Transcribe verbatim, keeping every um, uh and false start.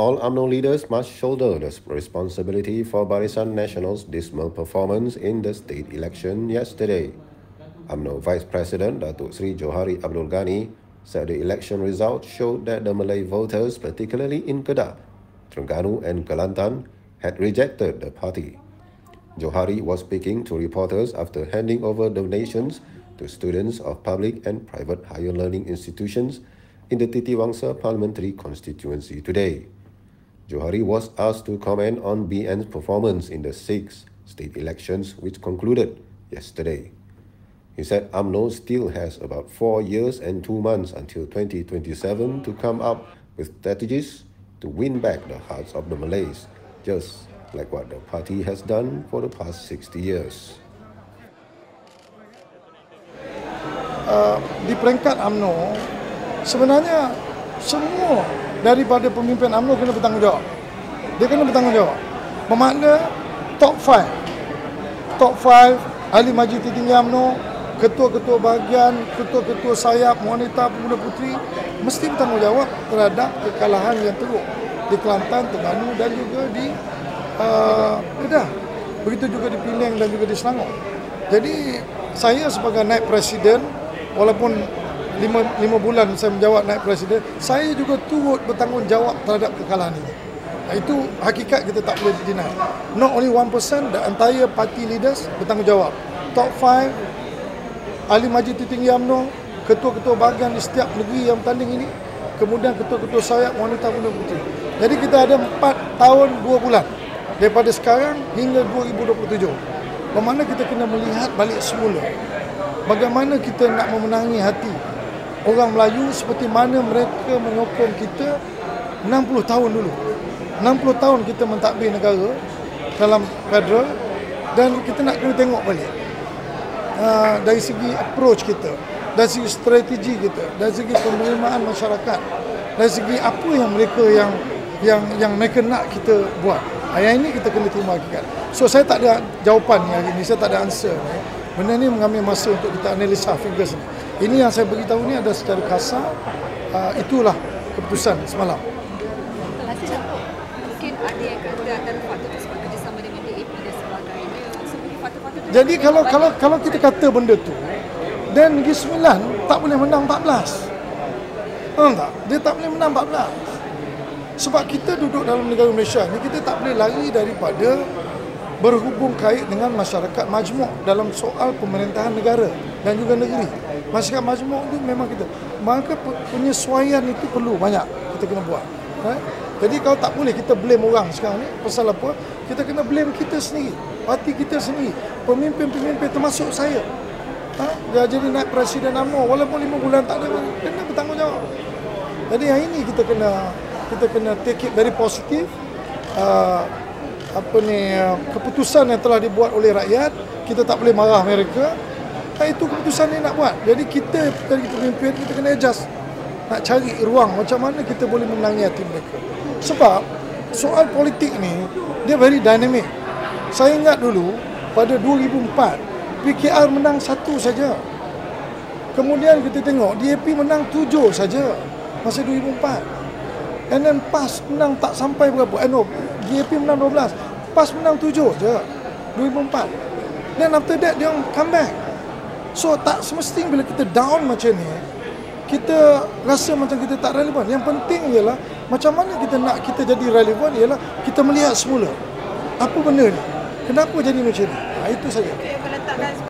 All U M N O leaders must shoulder the responsibility for Barisan Nasional's dismal performance in the state election yesterday. U M N O Vice President Datuk Seri Johari Abdul Ghani said the election results showed that the Malay voters, particularly in Kedah, Terengganu and Kelantan, had rejected the party. Johari was speaking to reporters after handing over donations to students of public and private higher learning institutions in the Titiwangsa parliamentary constituency today. Johari was asked to comment on B N's performance in the six state elections which concluded yesterday. He said U M N O still has about four years and two months until twenty twenty-seven to come up with strategies to win back the hearts of the Malays, just like what the party has done for the past sixty years. Uh, di peringkat U M N O, sebenarnya semua daripada pemimpin U M N O kena bertanggungjawab. Dia kena bertanggungjawab. Bermakna top five. Top five, ahli majlis tertinggi U M N O, ketua-ketua bahagian, ketua-ketua sayap, wanita, pemuda puteri, mesti bertanggungjawab terhadap kekalahan yang teruk di Kelantan, Terengganu dan juga di uh, Kedah. Begitu juga di Pinang dan juga di Selangor. Jadi, saya sebagai naib presiden, walaupun Lima, lima bulan saya menjawab naib presiden, saya juga turut bertanggungjawab terhadap kekalahan ini. Nah, itu hakikat kita tak boleh deny. Not only one person, the entire party leaders bertanggungjawab. Top five, ahli majlis tertinggi U M N O, ketua-ketua bahagian di setiap negeri yang bertanding ini, kemudian ketua-ketua sayap wanita pemuda puteri. Jadi kita ada empat tahun dua bulan daripada sekarang hingga dua ribu dua puluh tujuh. Bermakna kita kena melihat balik semula bagaimana kita nak memenangi hati orang Melayu, seperti mana mereka menyokong kita enam puluh tahun dulu. enam puluh tahun kita mentadbir negara dalam federal, dan kita nak kena tengok balik. Uh, dari segi approach kita, dari segi strategi kita, dari segi penerimaan masyarakat, dari segi apa yang mereka yang yang yang mereka nak kita buat. Yang ini kita kena terima hakikat. So saya tak ada jawapan hari ini, saya tak ada answer. Benda ni mengambil masa untuk kita analisa figures ni. Ini yang saya beritahu ni ada secara kasar, uh, itulah keputusan semalam. Terima kasih, Dato'. Mungkin ada yang kata dan faktor tersebut kerjasama dengan D A P dan sebagainya. Faktor-faktor Jadi kalau kalau kalau kita kata benda tu, dan Negeri Sembilan tak boleh menang empat belas. Faham tak? Dia tak boleh menang empat belas. Sebab kita duduk dalam negara Malaysia ni, kita tak boleh lari daripada berhubung kait dengan masyarakat majmuk dalam soal pemerintahan negara dan juga negeri. Masyarakat majmuk itu memang kita, maka penyesuaian itu perlu banyak kita kena buat. Right? Jadi kalau tak boleh kita blame orang sekarang ni, pasal apa? Kita kena blame kita sendiri, parti kita sendiri, pemimpin-pemimpin termasuk saya. Ha? Dia jadi naib presiden U M N O, walaupun lima bulan tak ada, kena bertanggungjawab. Jadi hari ini kita kena kita kena take it very positive. Uh, apa ni keputusan yang telah dibuat oleh rakyat, kita tak boleh marah mereka. Nah, itu keputusan yang nak buat. Jadi kita dari pemimpin kita kena adjust, nak cari ruang macam mana kita boleh menangi hati mereka. Sebab soal politik ni dia very dynamic. Saya ingat dulu pada dua ribu empat P K R menang satu saja. Kemudian kita tengok D A P menang tujuh saja masa dua ribu empat. And then P A S menang tak sampai berapa. Eh no, D A P menang dua belas. P A S menang tujuh je. dua ribu empat. Then after that, dia come back. So, tak semestinya bila kita down macam ni, kita rasa macam kita tak relevan. Yang penting ialah, macam mana kita nak kita jadi relevan ialah, kita melihat semula. Apa benda ni? Kenapa jadi macam ni? Nah, itu saja.